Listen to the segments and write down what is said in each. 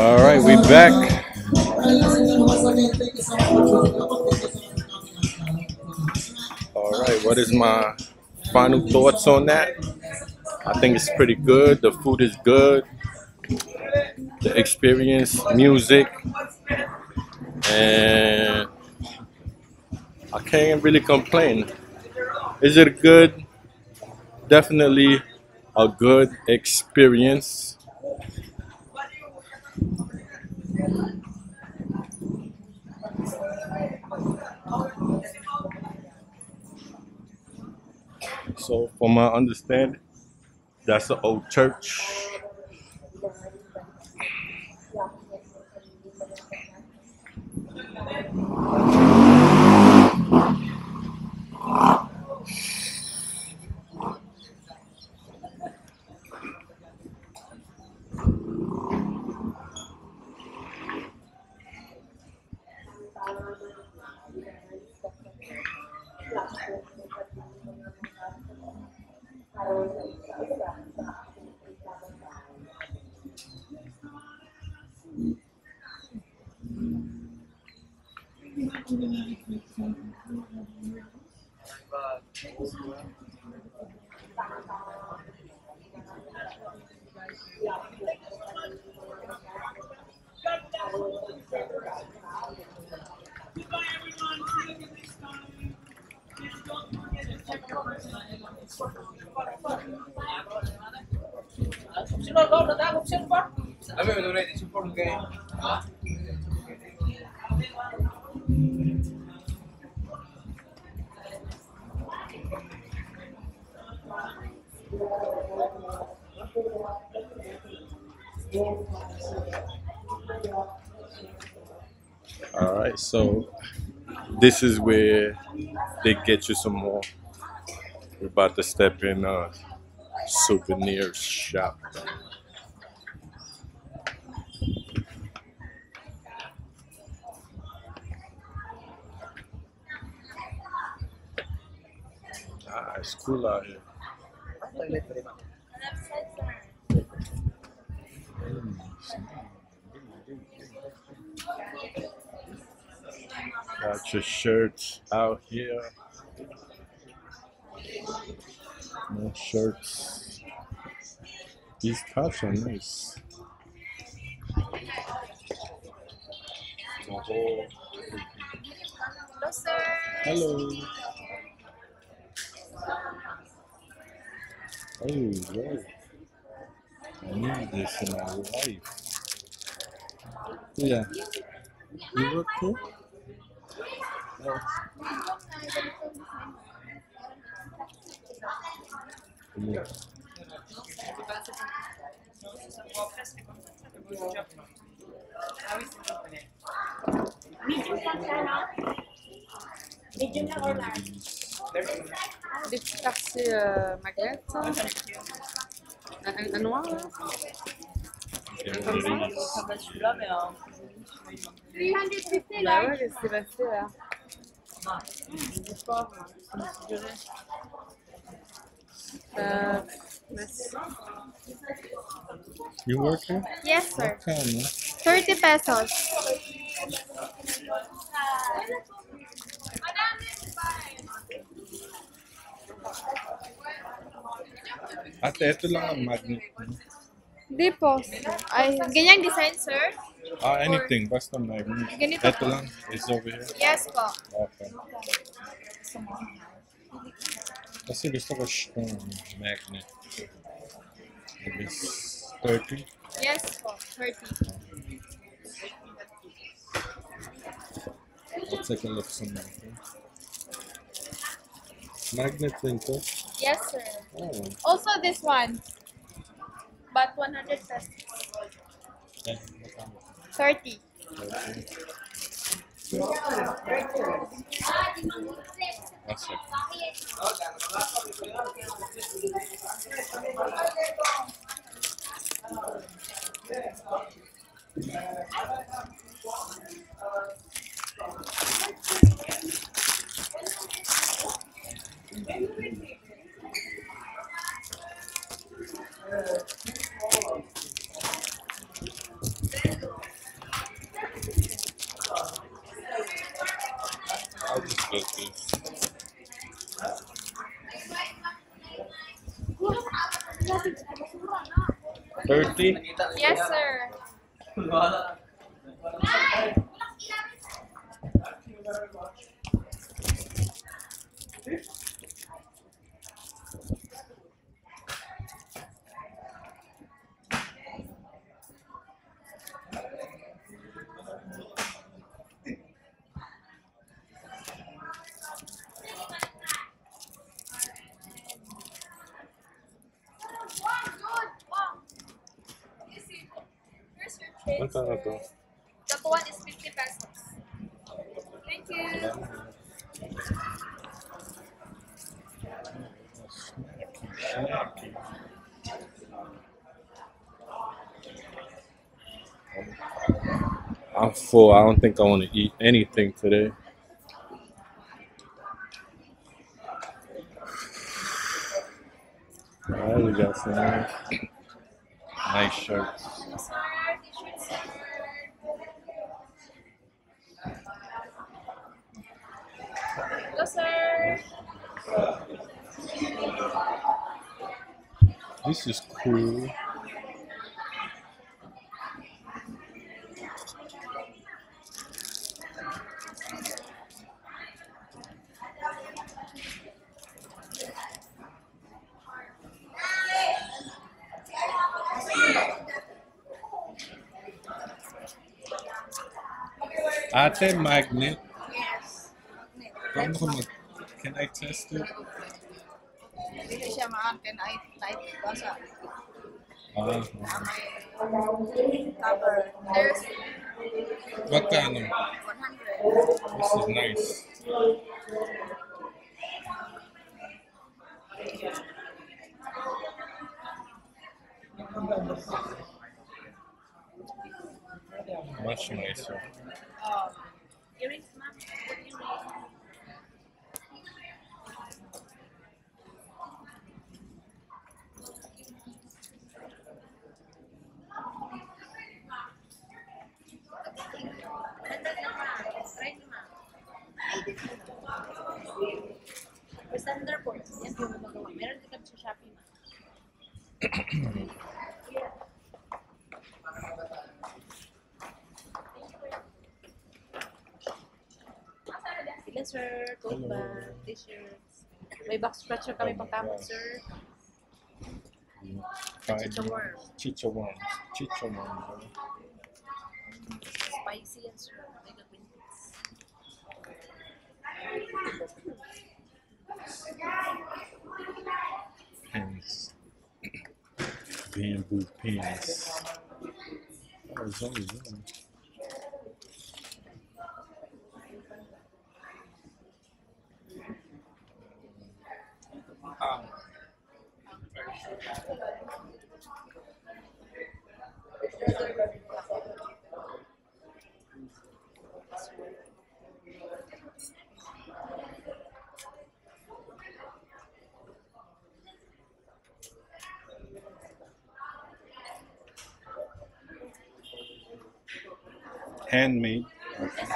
All right, we're back. All right, what is my final thoughts on that? I think it's pretty good. The food is good. The experience, music, and I can't really complain. Is it good? Definitely a good experience. So from my understanding, that's the old church. Alright, so this is where they get you some more. We're about to step in a souvenir shop. Ah, it's cool out here. Got your shirts out here. More shirts. These cups are nice. Hello. Hello. Oh, wow. I need this in my life. Yeah. You look cool? Oh. Yeah. Did you pass un noir? You work here? Yes, sir. Okay. 30 pesos. At ito lang ang magnet. Depos. Ay, ganyang design, sir? Anything. Basta magnet. Ito lang. It's over here. Yes, po. Okay. Kasi gusto ko yung magnet. Maybe 30? Yes, po. 30. Let's take a look some magnet. Magnet din to? Yes, sir. Oh. Also this one, but 100 pesos. 30. 30. That's 30? Yes, sir. The one is 50 pesos. Thank you. I'm full. I don't think I want to eat anything today. I really got some nice shirts. This is cool. I take magnet. Yes. Can I test it? Can I type basa? There's what kind of 100. This is nice. Much nicer. Sir, coat bag, t-shirts. May box stretcher kami pagkamot, sir. Chicha worm. Chicha worm. Chicha worm. Spicy yan, sir. May gawin. Pins. Bamboo pins. Oh, there's only one. Handmade. Okay.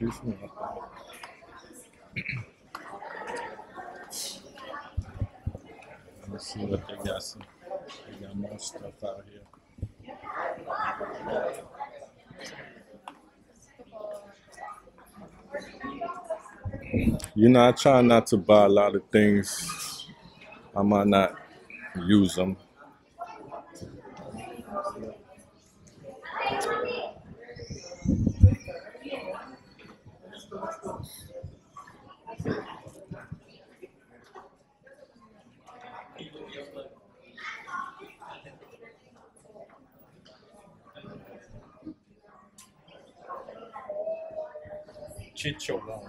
Excuse me. Let's see what they got. Some. They got more stuff out here. You know, I try not to buy a lot of things. I might not use them. Chicha worm.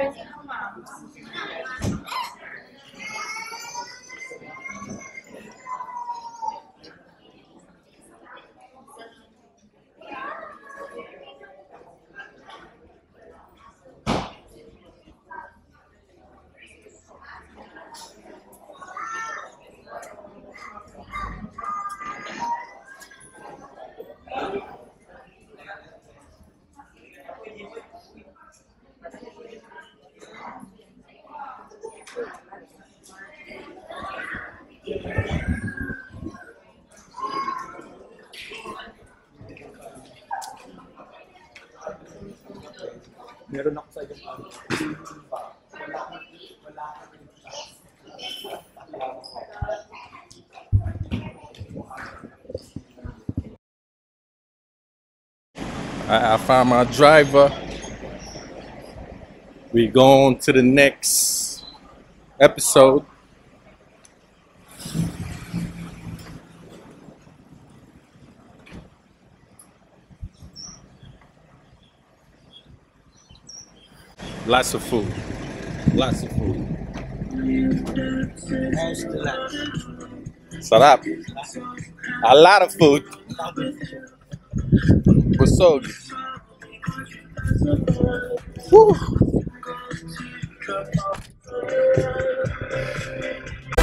busy moms. Meron ako sa ibang I found my driver. We go on to the next episode. Lots of food. Lots of food. Sarap. A lot of food. Busog. Woo.